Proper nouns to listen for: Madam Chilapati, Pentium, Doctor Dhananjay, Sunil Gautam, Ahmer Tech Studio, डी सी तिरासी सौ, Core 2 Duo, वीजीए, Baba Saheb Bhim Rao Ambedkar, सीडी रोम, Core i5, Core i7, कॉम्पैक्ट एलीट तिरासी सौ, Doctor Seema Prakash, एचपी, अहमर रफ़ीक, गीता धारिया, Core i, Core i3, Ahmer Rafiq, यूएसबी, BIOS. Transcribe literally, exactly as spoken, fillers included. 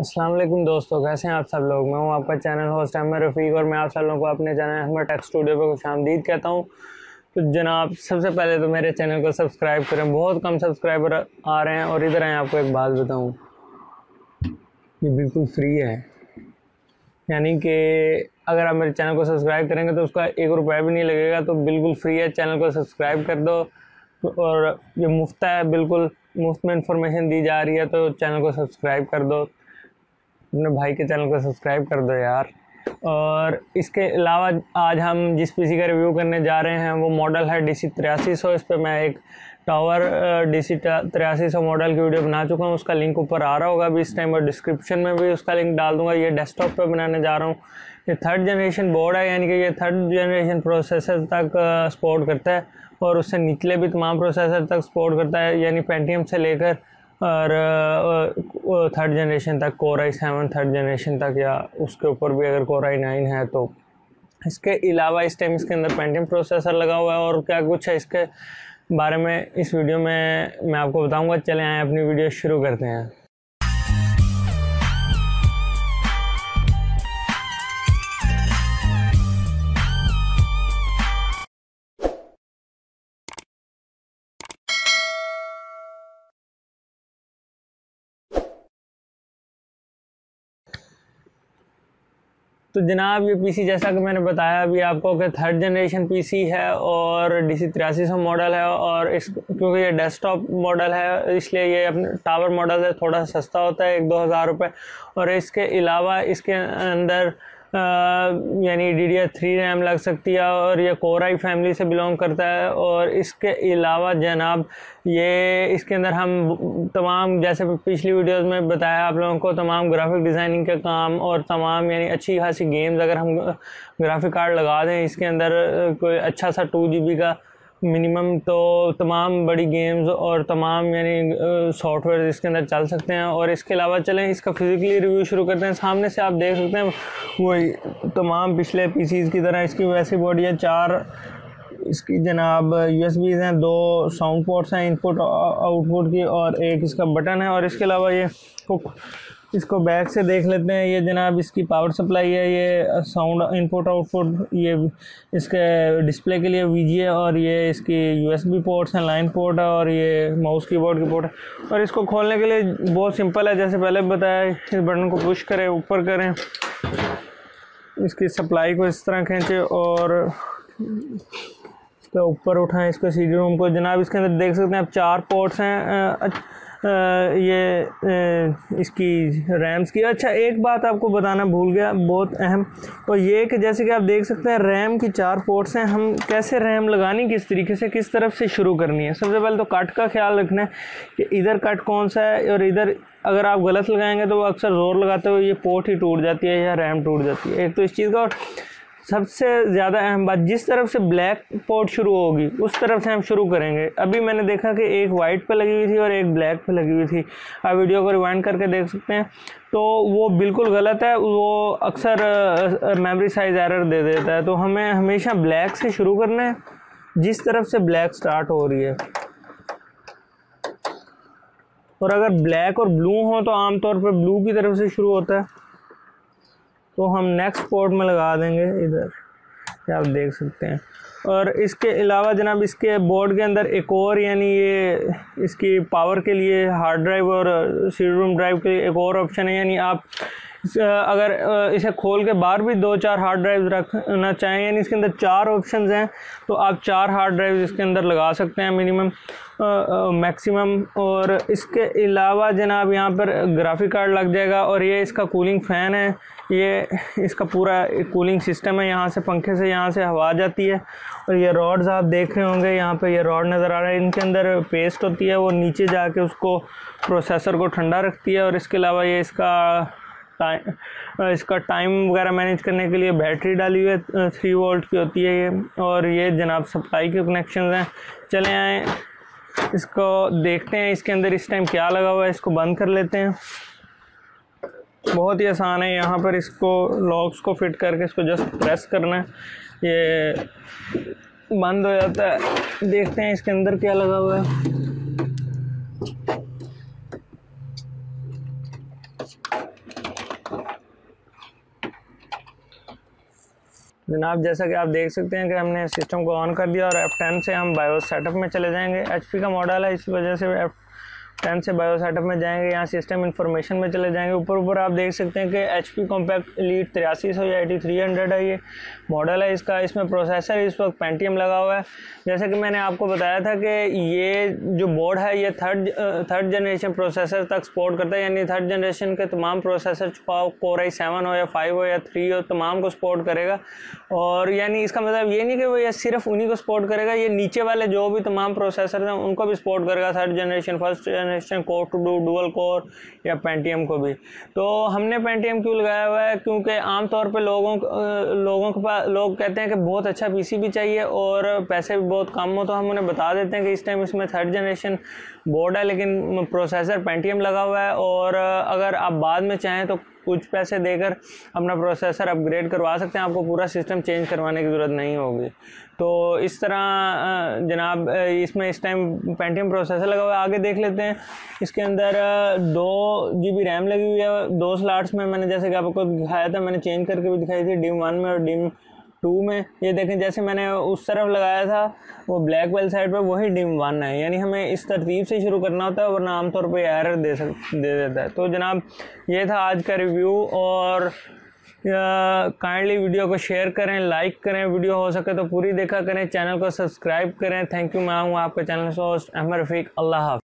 अस्सलाम वालेकुम दोस्तों, कैसे हैं आप सब लोग। मैं हूं आपका चैनल होस्ट अहमर रफ़ीक और मैं आप सब लोगों को अपने चैनल अहमर टेक स्टूडियो पर खुश आमदीद कहता हूं। तो जनाब सबसे पहले तो मेरे चैनल को सब्सक्राइब करें, बहुत कम सब्सक्राइबर आ रहे हैं। और इधर आएँ, आपको एक बात बताऊँ, ये बिल्कुल फ्री है, यानी कि अगर आप मेरे चैनल को सब्सक्राइब करेंगे तो उसका एक रुपया भी नहीं लगेगा, तो बिल्कुल फ्री है। चैनल को सब्सक्राइब कर दो और ये मुफ्त है, बिल्कुल मुफ्त में इंफॉर्मेशन दी जा रही है, तो चैनल को सब्सक्राइब कर दो, अपने भाई के चैनल को सब्सक्राइब कर दो यार। और इसके अलावा आज हम जिस पीसी का रिव्यू करने जा रहे हैं वो मॉडल है डी सी तिरासी सौ। इस पर मैं एक टावर डी सी तिरासी सौ मॉडल की वीडियो बना चुका हूँ, उसका लिंक ऊपर आ रहा होगा अभी इस टाइम, और डिस्क्रिप्शन में भी उसका लिंक डाल दूँगा। ये डेस्कटॉप पे बनाने जा रहा हूँ। ये थर्ड जनरेशन बोर्ड है, यानी कि ये थर्ड जनरेशन प्रोसेसर तक सपोर्ट करता है और उससे निचले भी तमाम प्रोसेसर तक सपोर्ट करता है, यानी पेंटियम से लेकर और थर्ड जनरेशन तक, कोर आई सेवन थर्ड जनरेशन तक, या उसके ऊपर भी अगर कोर आई नाइन है तो। इसके अलावा इस टाइम इसके अंदर पेंटियम प्रोसेसर लगा हुआ है और क्या कुछ है इसके बारे में इस वीडियो में मैं आपको बताऊंगा। चले आए अपनी वीडियो शुरू करते हैं। तो जनाब ये पीसी जैसा कि मैंने बताया अभी आपको कि थर्ड जनरेशन पीसी है और डी सी तिरासी सौ मॉडल है, और इस क्योंकि ये डेस्कटॉप मॉडल है इसलिए ये अपने टावर मॉडल से थोड़ा सस्ता होता है, एक दो हज़ार रुपये। और इसके अलावा इसके अंदर यानी D D R three RAM लग सकती है और ये कोर आई फैमिली से बिलोंग करता है। और इसके अलावा जनाब ये इसके अंदर हम तमाम, जैसे पिछली वीडियोस में बताया आप लोगों को, तमाम ग्राफिक डिज़ाइनिंग का काम और तमाम यानी अच्छी खासी गेम्स, अगर हम ग्राफिक कार्ड लगा दें इसके अंदर कोई अच्छा सा टू जी बी का मिनिमम, तो तमाम बड़ी गेम्स और तमाम यानी सॉफ्टवेयर इसके अंदर चल सकते हैं। और इसके अलावा चलें इसका फिज़िकली रिव्यू शुरू करते हैं। सामने से आप देख सकते हैं वही तमाम पिछले पीसीज़ की तरह इसकी वैसी बॉडी है। चार इसकी जनाब यूएसबीज़ हैं, दो साउंड पोर्ट्स हैं इनपुट आउटपुट की, और एक इसका बटन है। और इसके अलावा ये इसको बैक से देख लेते हैं, ये जनाब इसकी पावर सप्लाई है, ये साउंड इनपुट आउटपुट, ये इसके डिस्प्ले के लिए वीजीए, और ये इसकी यूएसबी पोर्ट्स हैं, लाइन पोर्ट है, और ये माउस कीबोर्ड की पोर्ट है। और इसको खोलने के लिए बहुत सिंपल है, जैसे पहले बताया, इस बटन को पुश करें, ऊपर करें, इसकी सप्लाई को इस तरह खींचें और इसका ऊपर उठाएँ इसको सीडी रोम को। जनाब इसके अंदर देख सकते हैं आप चार पोर्ट्स हैं ये इसकी रैम्स की। अच्छा एक बात आपको बताना भूल गया, बहुत अहम, और ये कि जैसे कि आप देख सकते हैं रैम की चार पोर्ट्स हैं। हम कैसे रैम लगानी, किस तरीके से, किस तरफ से शुरू करनी है, सबसे पहले तो कट का ख्याल रखना है कि इधर कट कौन सा है। और इधर अगर आप गलत लगाएंगे तो अक्सर ज़ोर लगाते हुए ये पोर्ट ही टूट जाती है या रैम टूट जाती है, एक तो इस चीज़ का। और सबसे ज़्यादा अहम बात, जिस तरफ से ब्लैक पोर्ट शुरू होगी उस तरफ से हम शुरू करेंगे। अभी मैंने देखा कि एक वाइट पे लगी हुई थी और एक ब्लैक पे लगी हुई थी, आप वीडियो को रिवाइंड करके देख सकते हैं, तो वो बिल्कुल गलत है, वो अक्सर मेमोरी साइज एरर दे देता है। तो हमें हमेशा ब्लैक से शुरू करना है, जिस तरफ से ब्लैक स्टार्ट हो रही है। और अगर ब्लैक और ब्लू हो तो आमतौर पर ब्लू की तरफ से शुरू होता है, तो हम नेक्स्ट पोर्ट में लगा देंगे इधर, आप देख सकते हैं। और इसके अलावा जनाब इसके बोर्ड के अंदर एक और यानी ये इसकी पावर के लिए हार्ड ड्राइव और सीडी रोम ड्राइव के लिए एक और ऑप्शन है, यानी आप अगर इसे खोल के बाहर भी दो चार हार्ड ड्राइव्स रखना चाहें, यानी इसके अंदर चार ऑप्शंस हैं, तो आप चार हार्ड ड्राइव्स इसके अंदर लगा सकते हैं मिनिमम मैक्सिमम। और इसके अलावा जनाब यहाँ पर ग्राफिक कार्ड लग जाएगा, और ये इसका कूलिंग फ़ैन है, ये इसका पूरा कूलिंग सिस्टम है, यहाँ से पंखे से यहाँ से हवा जाती है। और ये रॉड्स आप देख रहे होंगे, यहाँ पे ये रॉड नज़र आ रहा है, इनके अंदर पेस्ट होती है, वो नीचे जाके उसको प्रोसेसर को ठंडा रखती है। और इसके अलावा ये इसका टाइम इसका टाइम वगैरह मैनेज करने के लिए बैटरी डाली हुई है, थ्री वोल्ट की होती है ये। और ये जनाब सप्लाई के कनेक्शन हैं। चले आएँ इसको देखते हैं इसके अंदर इस टाइम क्या लगा हुआ है, इसको बंद कर लेते हैं। बहुत ही आसान है, यहाँ पर इसको लॉक्स को फिट करके इसको जस्ट प्रेस करना है, ये बंद हो जाता है। देखते हैं इसके अंदर क्या लगा हुआ है। जनाब जैसा कि आप देख सकते हैं कि हमने सिस्टम को ऑन कर दिया और एफ टेन से हम बायोस सेटअप में चले जाएंगे। एचपी का मॉडल है, इस वजह से एफ टेन से बायोस सेटअप में जाएंगे। यहाँ सिस्टम इन्फॉर्मेशन में चले जाएंगे। ऊपर ऊपर आप देख सकते हैं कि एचपी कॉम्पैक्ट एलीट तिरासी सौ या एटी थ्री हंड्रेड है ये मॉडल है इसका। इसमें प्रोसेसर इस वक्त पेंटियम लगा हुआ है। जैसा कि मैंने आपको बताया था कि ये जो बोर्ड है ये थर्ड थर्ड जनरेशन प्रोसेसर तक सपोर्ट करता है, यानी थर्ड जनरेशन के तमाम प्रोसेसर छुपाओ कोर आई सेवन हो या फाइव हो या थ्री हो तमाम को सपोर्ट करेगा। और यानी इसका मतलब ये नहीं कि वो ये सिर्फ उन्हीं को सपोर्ट करेगा, ये नीचे वाले जो भी तमाम प्रोसेसर हैं उनको भी सपोर्ट करेगा, third generation first generation core two dual core या पेंटियम को भी। तो हमने पेंटियम क्यों लगाया हुआ है, क्योंकि आमतौर पे लोगों लोगों के पास लोग कहते हैं कि बहुत अच्छा पीसी भी चाहिए और पैसे भी बहुत कम हो, तो हम उन्हें बता देते हैं कि इस टाइम इसमें थर्ड जनरेशन बोर्ड है लेकिन प्रोसेसर पेंटियम लगा हुआ है और अगर आप बाद में चाहें तो कुछ पैसे देकर अपना प्रोसेसर अपग्रेड करवा सकते हैं, आपको पूरा सिस्टम चेंज करवाने की ज़रूरत नहीं होगी। तो इस तरह जनाब इसमें इस टाइम पेंटियम प्रोसेसर लगा हुआ है। आगे देख लेते हैं, इसके अंदर दो जी बी रैम लगी हुई है दो स्लॉट्स में। मैंने जैसे कि आपको दिखाया था, मैंने चेंज करके भी दिखाई थी डिम वन में और डिम टू में। ये देखें जैसे मैंने उस तरफ लगाया था वो ब्लैक वाली साइड पर, वही डिम वन है, यानी हमें इस तरतीब से शुरू करना होता है वरना आमतौर पे एरर दे सक दे देता है। तो जनाब ये था आज का रिव्यू और काइंडली वीडियो को शेयर करें, लाइक करें, वीडियो हो सके तो पूरी देखा करें, चैनल को सब्सक्राइब करें। Thank you. मैं हूँ आपका चैनल होस्ट अहमर रफीक। अल्लाह हाफ़िज़।